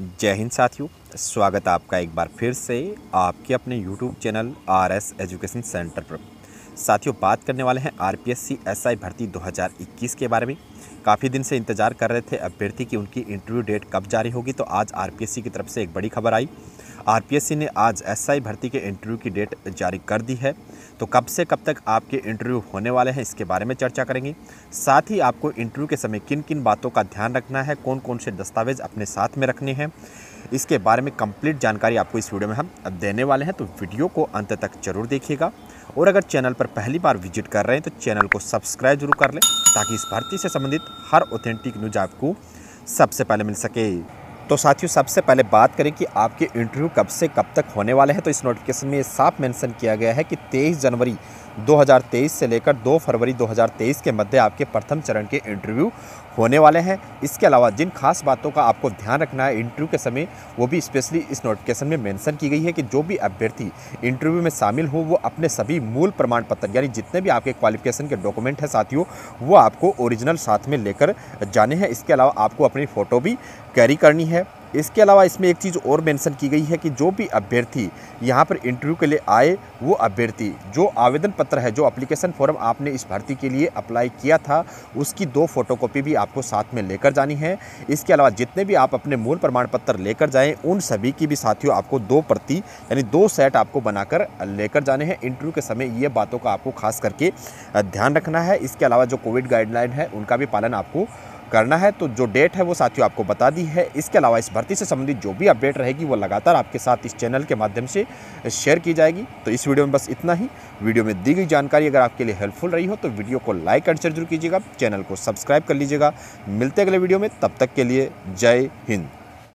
जय हिंद साथियों, स्वागत है आपका एक बार फिर से आपके अपने YouTube channel R education centre पर। साथियों, बात करने वाले हैं RPSC SI भर्ती 2021 के बारे में। काफ़ी दिन से इंतजार कर रहे थे अभ्यर्थी की उनकी इंटरव्यू डेट कब जारी होगी, तो आज RPSC की तरफ से एक बड़ी खबर आई। RPSC ने आज SI भर्ती के इंटरव्यू की डेट जारी कर दी है, तो कब से कब तक आपके इंटरव्यू होने वाले हैं इसके बारे में चर्चा करेंगे। साथ ही आपको इंटरव्यू के समय किन किन बातों का ध्यान रखना है, कौन कौन से दस्तावेज अपने साथ में रखने हैं, इसके बारे में कंप्लीट जानकारी आपको इस वीडियो में हम देने वाले हैं। तो वीडियो को अंत तक जरूर देखिएगा, और अगर चैनल पर पहली बार विजिट कर रहे हैं तो चैनल को सब्सक्राइब जरूर कर लें, ताकि इस भर्ती से संबंधित हर ऑथेंटिक न्यूज़ आपको सबसे पहले मिल सके। तो साथियों, सबसे पहले बात करें कि आपके इंटरव्यू कब से कब तक होने वाले हैं, तो इस नोटिफिकेशन में साफ मेंशन किया गया है कि 23 जनवरी 2023 से लेकर 2 फरवरी 2023 के मध्य आपके प्रथम चरण के इंटरव्यू होने वाले हैं। इसके अलावा जिन खास बातों का आपको ध्यान रखना है इंटरव्यू के समय, वो भी स्पेशली इस नोटिफिकेशन में मेंशन की गई है कि जो भी अभ्यर्थी इंटरव्यू में शामिल हो, वो अपने सभी मूल प्रमाण पत्र यानी जितने भी आपके क्वालिफिकेशन के डॉक्यूमेंट हैं साथियों, वो आपको ओरिजिनल साथ में लेकर जाने हैं। इसके अलावा आपको अपनी फ़ोटो भी कैरी करनी है। इसके अलावा इसमें एक चीज़ और मेंशन की गई है कि जो भी अभ्यर्थी यहाँ पर इंटरव्यू के लिए आए, वो अभ्यर्थी जो आवेदन पत्र है, जो अप्लीकेशन फॉर्म आपने इस भर्ती के लिए अप्लाई किया था, उसकी 2 फोटोकॉपी भी आपको साथ में लेकर जानी है। इसके अलावा जितने भी आप अपने मूल प्रमाण पत्र लेकर जाएँ, उन सभी की भी साथियों आपको 2 प्रति यानी 2 सेट आपको बनाकर लेकर जाने हैं। इंटरव्यू के समय ये बातों का आपको खास करके ध्यान रखना है। इसके अलावा जो कोविड गाइडलाइन है, उनका भी पालन आपको करना है। तो जो डेट है वो साथियों आपको बता दी है। इसके अलावा इस भर्ती से संबंधित जो भी अपडेट रहेगी, वो लगातार आपके साथ इस चैनल के माध्यम से शेयर की जाएगी। तो इस वीडियो में बस इतना ही। वीडियो में दी गई जानकारी अगर आपके लिए हेल्पफुल रही हो तो वीडियो को लाइक एंड शेयर जरूर कीजिएगा, चैनल को सब्सक्राइब कर लीजिएगा। मिलते अगले वीडियो में, तब तक के लिए जय हिंद।